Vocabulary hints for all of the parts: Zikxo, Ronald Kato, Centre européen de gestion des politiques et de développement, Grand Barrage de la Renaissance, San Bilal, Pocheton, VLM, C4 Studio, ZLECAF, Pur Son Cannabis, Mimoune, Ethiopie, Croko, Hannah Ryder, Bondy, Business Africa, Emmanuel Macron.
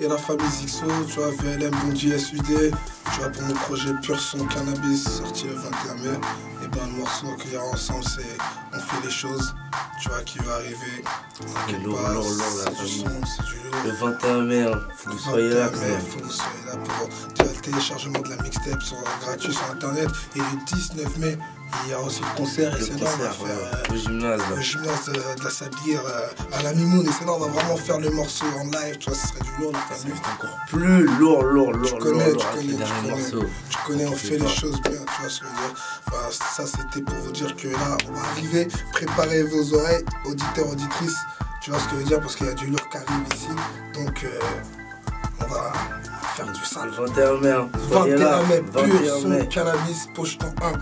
Et la famille Zikxo, tu vois, VLM, Bondy, SUD, tu vois, pour mon projet Pur Son Cannabis, sorti le 21 mai, et ben le morceau qu'il y a ensemble, c'est On fait les choses, tu vois, qui va arriver. C'est du lourd, la famille. Le 21 mai, faut que vous soyez là, faut que vous soyez là pour le téléchargement de la mixtape gratuit sur internet. Et le 19 mai, il y a aussi le concert, et c'est là on va faire le gymnase de la Sabir à la Mimoune, et c'est là on va vraiment faire le morceau en live, tu vois, ce serait du lourd, c'est encore plus lourd. Tu connais, on fait les choses bien, tu vois ce que je veux dire. Enfin, ça c'était pour vous dire que là on va arriver, préparez vos oreilles, auditeurs, auditrices, tu vois ce que je veux dire, parce qu'il y a du lourd qui arrive ici, donc on va faire du sale. 21 mai, 21 mai, Pur Son Cannabis, Pocheton 1.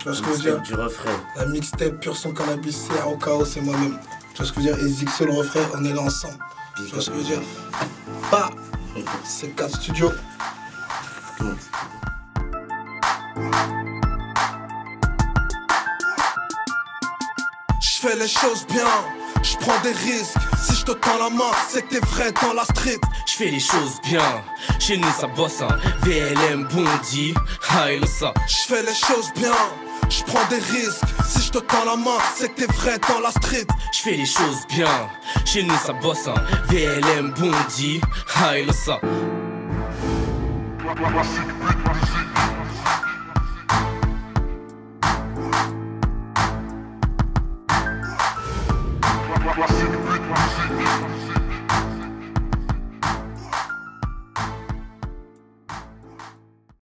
Tu vois ce que je veux dire? Du refrain. La mixtape Pur Son Cannabis, c'est Croko, c'est moi-même. Tu vois ce que je veux dire? Et Zikxo le refrain, on est là ensemble. Tu vois ce que je veux dire? Bah, c'est C4 Studio. Je fais les choses bien. Je prends des risques, si je te tends la main, c'est que t'es vrai dans la street. Je fais les choses bien, chez nous ça bosse, hein. VLM, Bondy, high ça. Je fais les choses bien, je prends des risques, si je te tends la main, c'est que t'es vrai dans la street. Je fais les choses bien, chez nous ça bosse, hein. VLM, Bondy, high ça.